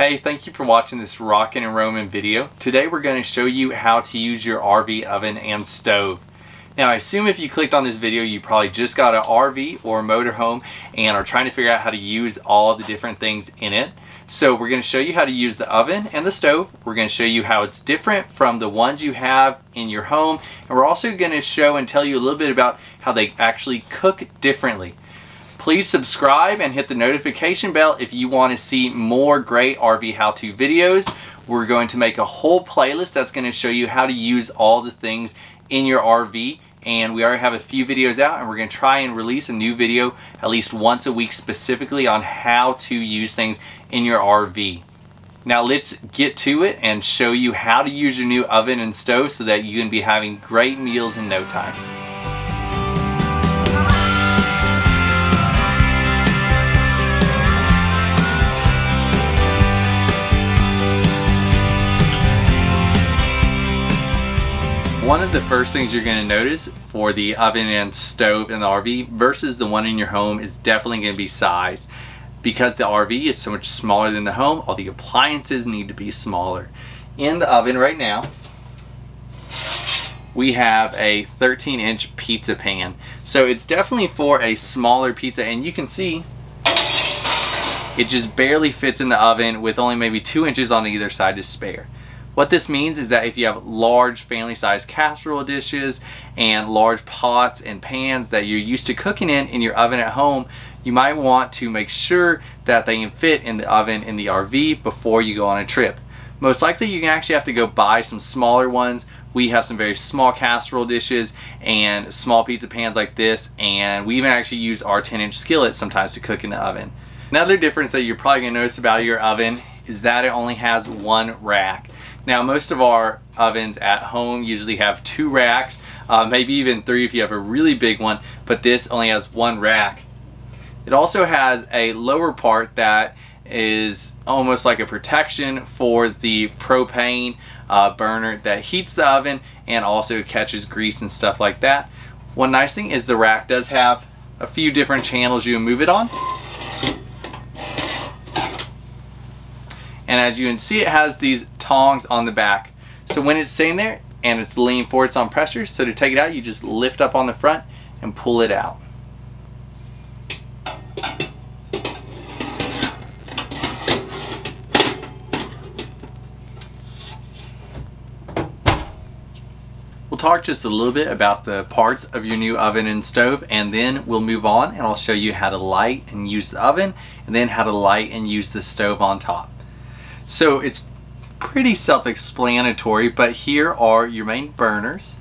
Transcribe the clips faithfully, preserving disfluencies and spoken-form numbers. Hey, thank you for watching this Rockin' and Roamin' video. Today we're going to show you how to use your R V oven and stove. Now I assume if you clicked on this video you probably just got an R V or a motorhome and are trying to figure out how to use all the different things in it. So we're going to show you how to use the oven and the stove. We're going to show you how it's different from the ones you have in your home, and we're also going to show and tell you a little bit about how they actually cook differently. Please subscribe and hit the notification bell if you want to see more great R V how-to videos. We're going to make a whole playlist that's going to show you how to use all the things in your R V. And we already have a few videos out, and we're going to try and release a new video at least once a week specifically on how to use things in your R V. Now let's get to it and show you how to use your new oven and stove so that you can be having great meals in no time. One of the first things you're going to notice for the oven and stove in the R V versus the one in your home is definitely going to be size. Because the R V is so much smaller than the home, all the appliances need to be smaller. In the oven right now, we have a thirteen inch pizza pan. So it's definitely for a smaller pizza, and you can see it just barely fits in the oven with only maybe two inches on either side to spare. What this means is that if you have large family-sized casserole dishes and large pots and pans that you're used to cooking in in your oven at home, you might want to make sure that they can fit in the oven in the R V before you go on a trip. Most likely you can actually have to go buy some smaller ones. We have some very small casserole dishes and small pizza pans like this, and we even actually use our ten inch skillet sometimes to cook in the oven. Another difference that you're probably going to notice about your oven is that it only has one rack. Now most of our ovens at home usually have two racks, uh, maybe even three if you have a really big one, but this only has one rack. It also has a lower part that is almost like a protection for the propane uh, burner that heats the oven and also catches grease and stuff like that. One nice thing is the rack does have a few different channels you can move it on. And as you can see, it has these tongs on the back. So when it's sitting there and it's leaning forward, it's on pressure. So to take it out, you just lift up on the front and pull it out. We'll talk just a little bit about the parts of your new oven and stove, and then we'll move on and I'll show you how to light and use the oven, and then how to light and use the stove on top. So it's pretty self-explanatory, but here are your main burners.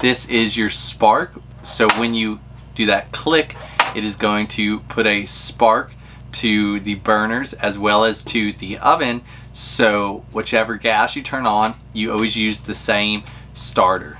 This is your spark, so when you do that click, it is going to put a spark to the burners as well as to the oven, so whichever gas you turn on, you always use the same starter.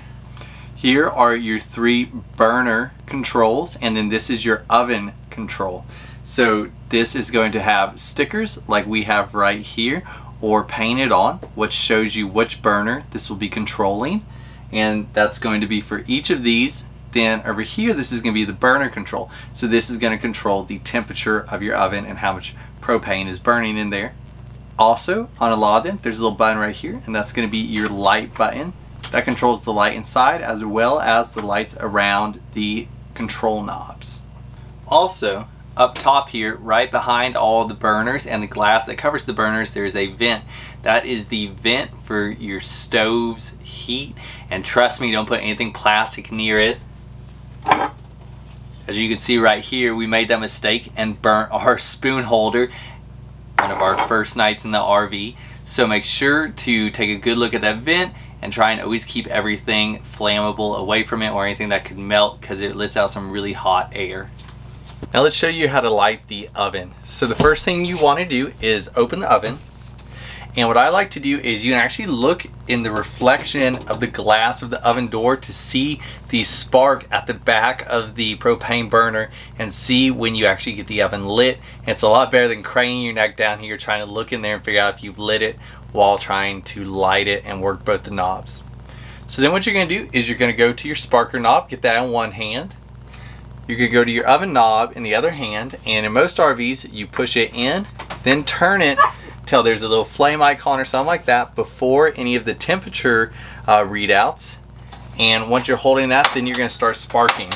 Here are your three burner controls, and then this is your oven control. So this is going to have stickers like we have right here, or painted on, which shows you which burner this will be controlling, and that's going to be for each of these. Then over here, this is going to be the burner control, so this is going to control the temperature of your oven and how much propane is burning in there. Also on a lot of them, there's a little button right here, and that's going to be your light button that controls the light inside as well as the lights around the control knobs. Also up top here, right behind all the burners and the glass that covers the burners, there is a vent. That is the vent for your stove's heat, and trust me, don't put anything plastic near it. As you can see right here, we made that mistake and burnt our spoon holder one of our first nights in the R V. So make sure to take a good look at that vent and try and always keep everything flammable away from it, or anything that could melt, because it lets out some really hot air. Now let's show you how to light the oven. So the first thing you want to do is open the oven. And what I like to do is you can actually look in the reflection of the glass of the oven door to see the spark at the back of the propane burner and see when you actually get the oven lit. And it's a lot better than craning your neck down here trying to look in there and figure out if you've lit it while trying to light it and work both the knobs. So then what you're going to do is you're going to go to your sparker knob, get that in one hand. You're going to go to your oven knob in the other hand, and in most R Vs you push it in, then turn it tell there's a little flame icon or something like that before any of the temperature uh, readouts. And once you're holding that, then you're going to start sparking.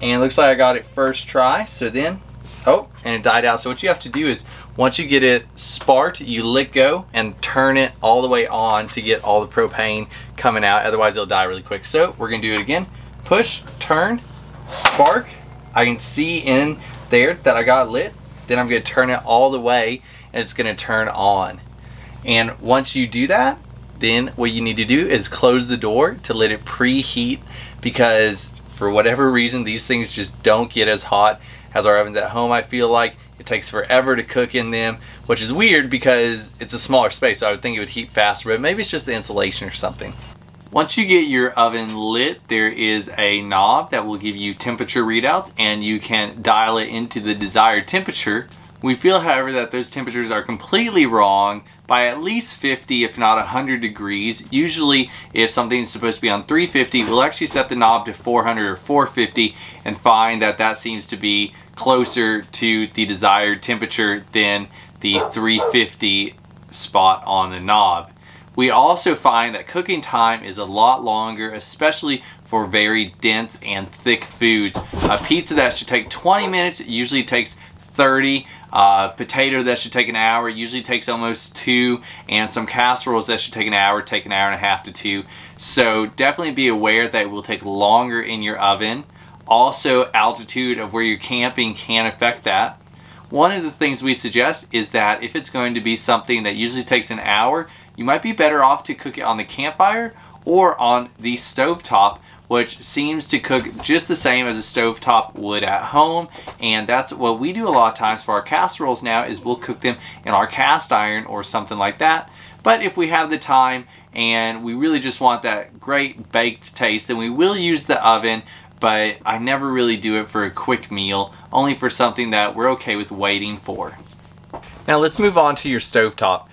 And it looks like I got it first try. So then, oh, and it died out. So what you have to do is once you get it sparked, you let go and turn it all the way on to get all the propane coming out. Otherwise, it'll die really quick. So we're going to do it again. Push, turn, spark. I can see in there that I got lit. Then I'm going to turn it all the way and it's going to turn on. And once you do that, then what you need to do is close the door to let it preheat, because for whatever reason these things just don't get as hot as our ovens at home. I feel like it takes forever to cook in them, which is weird because it's a smaller space, so I would think it would heat faster, but maybe it's just the insulation or something. Once you get your oven lit, there is a knob that will give you temperature readouts and you can dial it into the desired temperature. We feel, however, that those temperatures are completely wrong by at least fifty, if not one hundred degrees. Usually, if something is supposed to be on three fifty, we'll actually set the knob to four hundred or four fifty and find that that seems to be closer to the desired temperature than the three fifty spot on the knob. We also find that cooking time is a lot longer, especially for very dense and thick foods. A pizza that should take twenty minutes usually takes thirty. Uh, potato that should take an hour usually takes almost two, and some casseroles that should take an hour take an hour and a half to two. So definitely be aware that it will take longer in your oven. Also, altitude of where you're camping can affect that. One of the things we suggest is that if it's going to be something that usually takes an hour, you might be better off to cook it on the campfire or on the stovetop, which seems to cook just the same as a stovetop would at home. And that's what we do a lot of times for our casseroles now, is we'll cook them in our cast iron or something like that. But if we have the time and we really just want that great baked taste, then we will use the oven, but I never really do it for a quick meal, only for something that we're okay with waiting for. Now let's move on to your stovetop.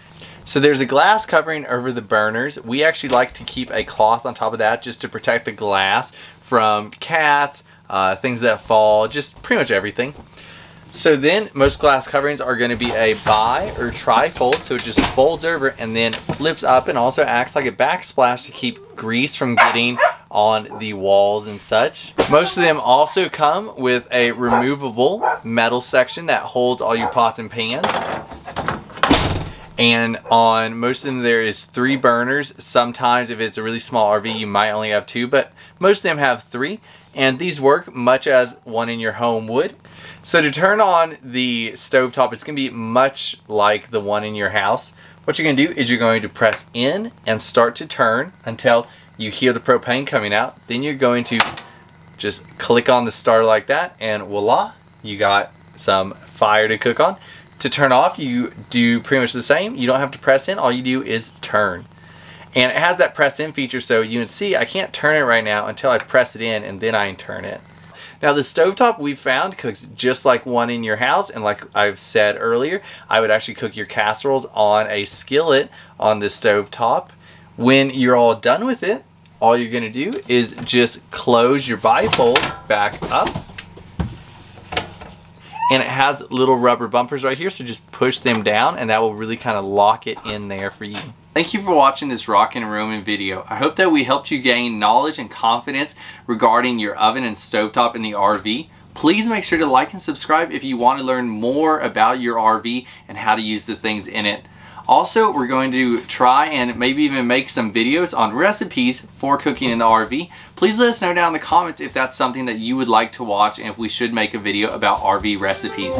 So there's a glass covering over the burners. We actually like to keep a cloth on top of that just to protect the glass from cats, uh, things that fall, just pretty much everything. So then most glass coverings are gonna be a bi or tri-fold, so it just folds over and then flips up and also acts like a backsplash to keep grease from getting on the walls and such. Most of them also come with a removable metal section that holds all your pots and pans. And on most of them there is three burners. Sometimes if it's a really small R V you might only have two, but most of them have three, and these work much as one in your home would. So to turn on the stovetop, it's going to be much like the one in your house. What you're going to do is you're going to press in and start to turn until you hear the propane coming out. Then you're going to just click on the starter like that, and voila, you got some fire to cook on. To turn off, you do pretty much the same. You don't have to press in, all you do is turn. And it has that press in feature, so you can see I can't turn it right now until I press it in, and then I can turn it. Now the stovetop we found cooks just like one in your house, and like I've said earlier, I would actually cook your casseroles on a skillet on the stovetop. When you're all done with it, all you're gonna do is just close your bifold back up. And it has little rubber bumpers right here, so just push them down and that will really kind of lock it in there for you. Thank you for watching this Rockin' and Roamin' video. I hope that we helped you gain knowledge and confidence regarding your oven and stovetop in the R V. Please make sure to like and subscribe if you want to learn more about your R V and how to use the things in it. Also, we're going to try and maybe even make some videos on recipes for cooking in the R V. Please let us know down in the comments if that's something that you would like to watch and if we should make a video about R V recipes.